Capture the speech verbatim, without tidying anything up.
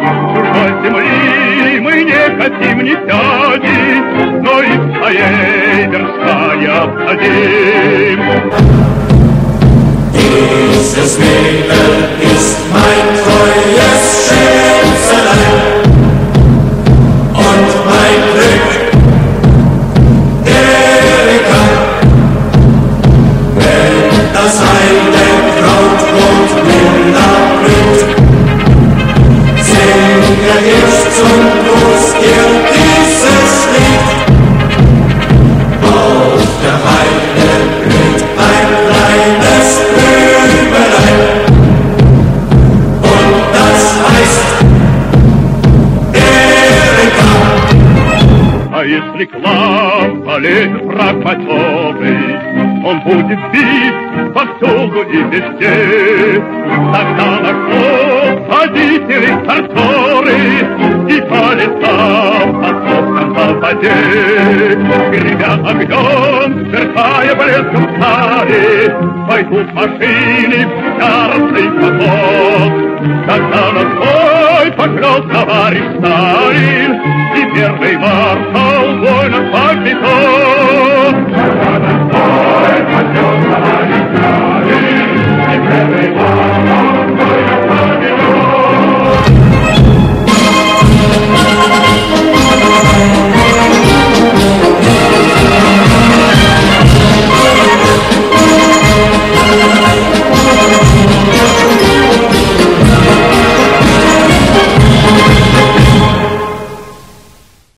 Чужой земли мы не хотим ни тяги, но и в своей верстай обходим. Dieses Leben ist mein treues Schicksal. Лезет враг потопый, он будет бить повсюду и везде. Тогда на клуб водители торторы и полетал потоком по воде. Гремя огнем, сверкая блеском стали, пойдут машины